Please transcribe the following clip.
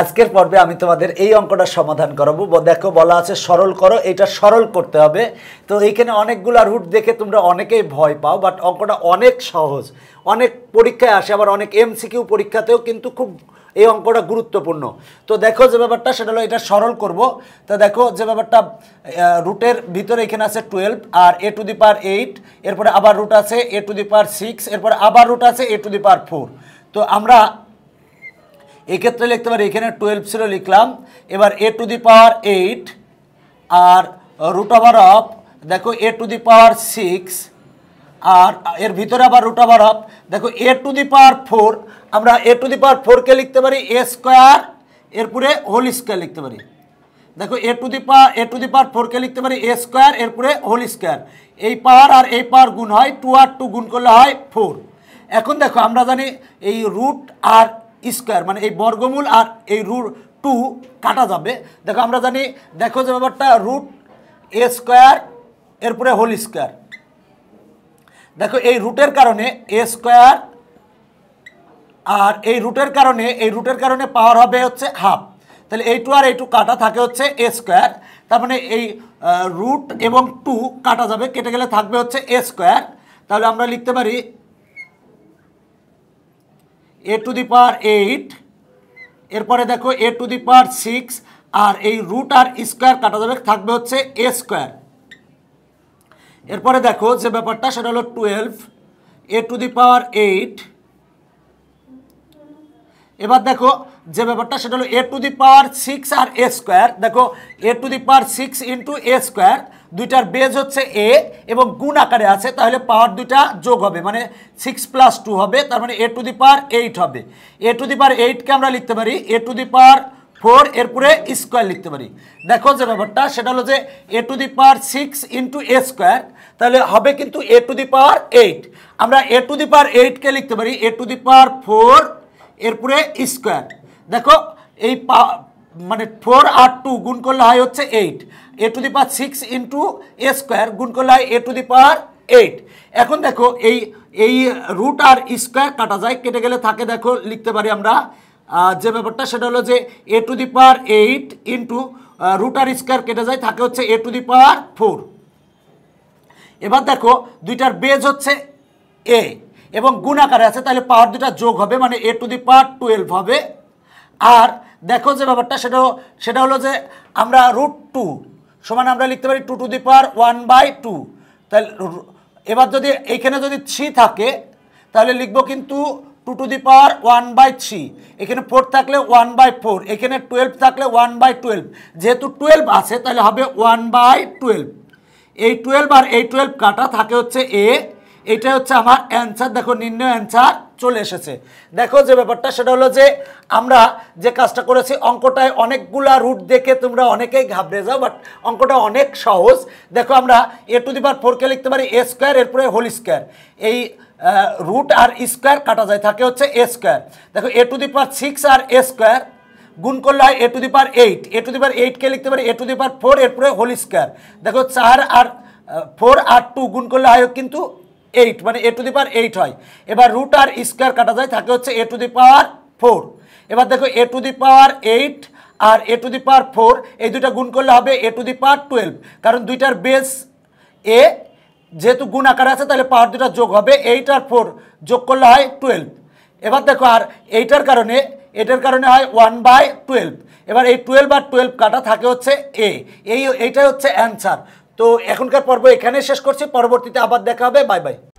আজকের পর্বে আমি তোমাদের এই অঙ্কটা সমাধান করাবো। দেখো বলা আছে সরল করো, এটা সরল করতে হবে। তো এইখানে অনেকগুলা রুট দেখে তোমরা অনেকেই ভয় পাও, বাট অঙ্কটা অনেক সহজ, অনেক পরীক্ষায় আসে, আবার অনেক এমসিকিউ পরীক্ষাতেও কিন্তু খুব এই অঙ্কটা গুরুত্বপূর্ণ। তো দেখো যে ব্যাপারটা সেটা হলো এটা সরল করব। তো দেখো যে ব্যাপারটা রুটের ভিতরে এখানে আছে 12 আর এ টু দি পাওয়ার 8, এরপরে আবার রুট আছে এ টু দি পাওয়ার 6, এরপরে আবার রুট আছে এ টু দি পাওয়ার 4। তো আমরা এক্ষেত্রে লিখতে পারি এখানে 12 ছিল, লিখলাম। এবার এ টু দি পাওয়ার 8 আর রুট ওভার অফ দেখো এ টু দি পাওয়ার 6, আর এর ভিতরে আবার রুট ওভার অফ দেখো এ টু দি পাওয়ার 4। আমরা এ টু দি পাওয়ার 4কে লিখতে পারি এ স্কোয়ার, এরপরে হোল স্কোয়ার লিখতে পারি। দেখো এ টু দি পাওয়ার 4কে লিখতে পারি এ স্কোয়ার, এরপরে হোল স্কোয়ার। এই পাওয়ার আর এই পাওয়ার গুণ হয় 2 আর 2 গুণ করলে হয় 4। এখন দেখো আমরা জানি এই রুট আর স্কোয়ার মানে এই বর্গমূল আর এই রুট 2 কাটা যাবে। দেখো আমরা জানি দেখো যে ব্যাপারটা রুট এ স্কোয়ার, এরপরে হোল স্কোয়ার। দেখো এই রুটের কারণে এ স্কোয়ার আর এই রুটের কারণে পাওয়ার হবে হচ্ছে হাফ। তাহলে এই 2 আর এই 2 কাটা থাকে হচ্ছে এ স্কোয়ার, তার মানে এই রুট এবং 2 কাটা যাবে, কেটে গেলে থাকবে হচ্ছে এ স্কোয়ার। তাহলে আমরা লিখতে পারি এ টু দি পাওয়ার 8, এরপরে দেখো এ টু দি পাওয়ার 6, আর এই রুট আর স্কোয়ার কাটা যাবে, থাকবে হচ্ছে এ স্কোয়ার। এরপরে দেখো যে ব্যাপারটা সেটা হলো 12 এ টু দি পাওয়ার 8। এবার দেখো যে ব্যাপারটা সেটা হলো a to the power 6 R a square. দেখো a to the power 6 into a square, দুইটার বেজ হচ্ছে এ এবং গুণ আকারে আছে, তাহলে পাওয়ার দুইটা যোগ হবে মানে 6 + 2 হবে, তার মানে এ টু দি পাওয়ার 8 হবে। এ টু দি পাওয়ার 8কে আমরা লিখতে পারি এ টু দি পাওয়ার 4, এরপরে স্কোয়ার লিখতে পারি। দেখো যে ব্যাপারটা সেটা হলো যে a to the power 6 into a square, তাহলে হবে কিন্তু এ টু দি পাওয়ার 8। আমরা এ টু দি পাওয়ার 8কে লিখতে পারি এ টু দি পাওয়ার 4, এরপরে স্কোয়ার। দেখো এই মানে 4 আর 2 গুণ করলে হয় হচ্ছে 8, a to the power 6 into a square গুণ করলে হয় এ টু দি পাওয়ার 8। এখন দেখো এই রুট আর স্কোয়ার কাটা যায়, কেটে গেলে থাকে দেখো লিখতে পারি আমরা যে ব্যাপারটা সেটা হলো যে a to the power 8 into root আর স্কোয়ার কেটে যায়, থাকে হচ্ছে এ টু দি পাওয়ার 4। এবার দেখো দুইটার বেজ হচ্ছে এ এবং গুণ আকারে আছে, তাহলে পাওয়ার দুটা যোগ হবে মানে এ টু দি পাওয়ার 12 হবে। আর দেখো যে ব্যাপারটা সেটা হলো যে আমরা √2 সমান আমরা লিখতে পারি 2 টু দি পাওয়ার 1/2। তাহলে এবার যদি এখানে যদি 3 থাকে তাহলে লিখবো কিন্তু 2 টু দি পাওয়ার 1/3, এখানে 4 থাকলে 1/4, এখানে 12 থাকলে 1/12, যেহেতু 12 আছে তাহলে হবে 1/12। এই 12 আর এই 12 কাটা থাকে হচ্ছে এ, এটা হচ্ছে আমার অ্যান্সার। দেখো নির্ণয় অ্যান্সার চলে এসেছে। দেখো যে ব্যাপারটা সেটা হলো যে আমরা যে কাজটা করেছি অঙ্কটায় অনেকগুলা রুট দেখে তোমরা অনেকেই ঘাবড়ে যাও, বাট অঙ্কটা অনেক সহজ। দেখো আমরা এ টু দি পাওয়ার 4কে লিখতে পারি এ স্কোয়ার, এরপরে হোল স্কোয়ার। এই রুট আর স্কোয়ার কাটা যায়, থাকে হচ্ছে এ স্কোয়ার। দেখো a to the power 6 R a square গুণ করলে হয় a to the power 8, a to the পাওয়ার 8কে লিখতে পারি এ টু দি পাওয়ার 4, এরপরে হোল স্কোয়ার। দেখো 4 আর 4 আর 2 গুণ করলে হয় কিন্তু 8 মানে এ টু দি পাওয়ার 8 হয়। এবার রুট আর স্কোয়ার কাটা যায়, থাকে হচ্ছে এ টু দি পাওয়ার 4। এবার দেখো a to the power 8 R a to the পাওয়ার 4, এই দুটো গুণ করলে হবে এ টু দি পাওয়ার 12, কারণ দুইটার বেস এ, যেহেতু গুণ আকারে আছে তাহলে পাওয়ার দুটো যোগ হবে, 8 আর 4 যোগ করলে হয় 12। এবার দেখো আর এটার কারণে হয় 1/12। এবার এই 12 আর 12 কাটা, থাকে হচ্ছে এ। এইটাই হচ্ছে অ্যান্সার। তো এখনকার পর্ব এখানে শেষ করছি, পরবর্তীতে আবার দেখা হবে। Bye by.